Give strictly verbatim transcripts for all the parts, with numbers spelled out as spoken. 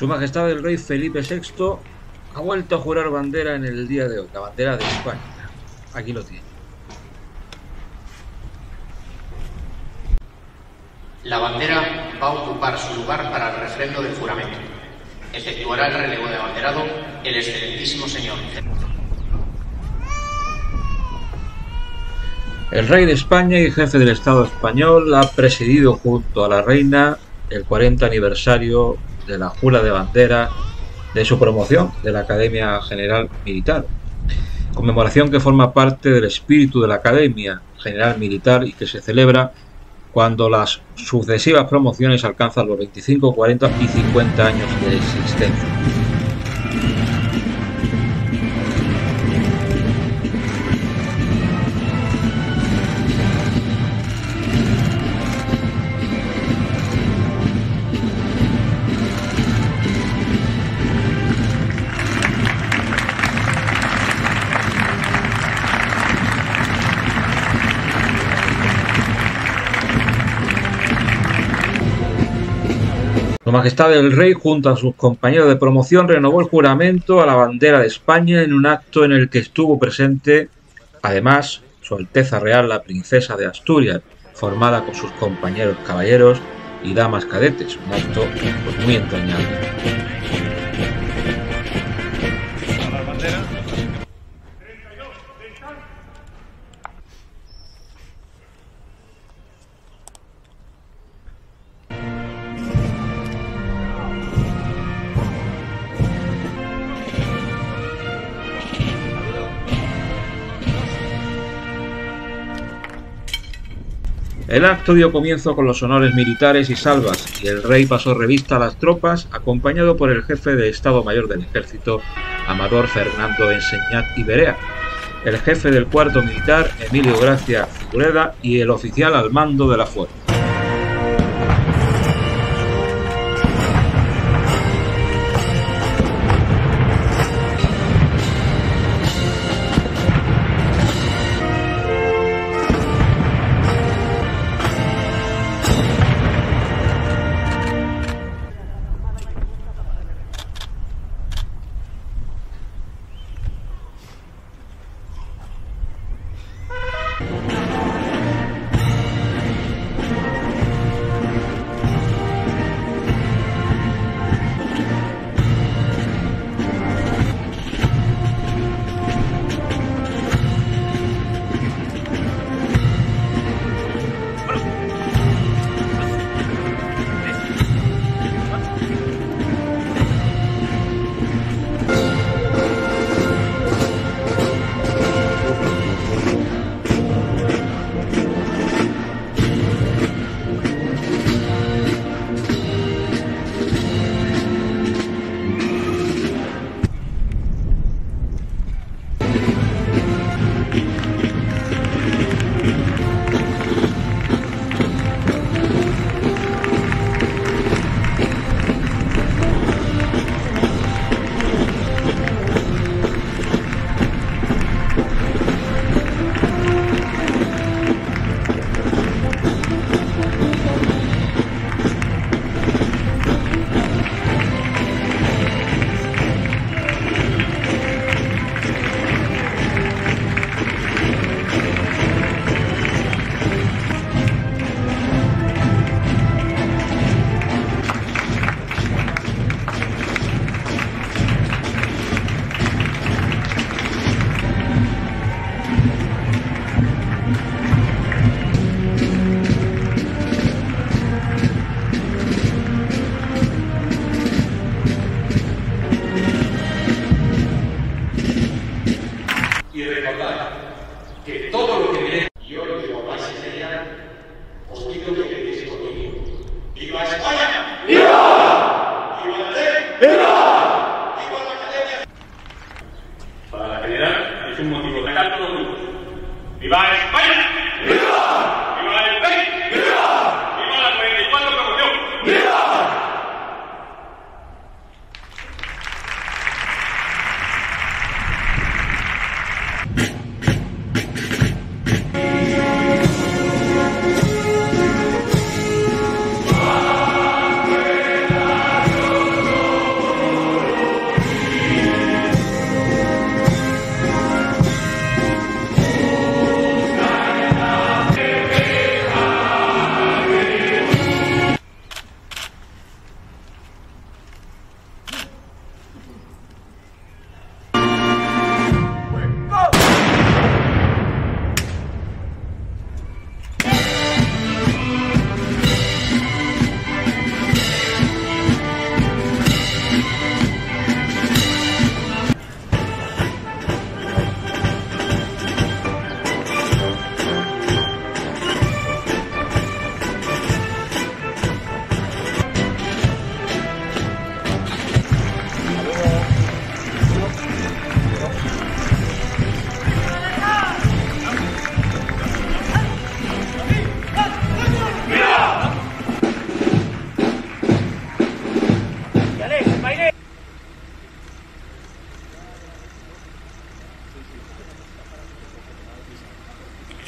Su Majestad el Rey Felipe sexto ha vuelto a jurar bandera en el día de hoy, la bandera de España. Aquí lo tiene. La bandera va a ocupar su lugar para el refrendo del juramento. Efectuará el relevo de abanderado el excelentísimo señor. El rey de España y jefe del Estado español ha presidido junto a la reina el cuarenta aniversario de la jura de bandera de su promoción de la Academia General Militar, conmemoración que forma parte del espíritu de la Academia General Militar y que se celebra cuando las sucesivas promociones alcanzan los veinticinco, cuarenta y cincuenta años de existencia. Su Majestad el Rey, junto a sus compañeros de promoción, renovó el juramento a la bandera de España en un acto en el que estuvo presente, además, Su Alteza Real, la Princesa de Asturias, formada con sus compañeros caballeros y damas cadetes, un acto pues, muy entrañable. El acto dio comienzo con los honores militares y salvas, y el rey pasó revista a las tropas, acompañado por el jefe de Estado Mayor del Ejército, Amador Fernando Enseñat Iberea, el jefe del cuarto militar, Emilio Gracia Figureda, y el oficial al mando de la fuerza.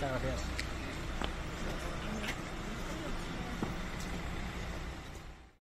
Muchas gracias.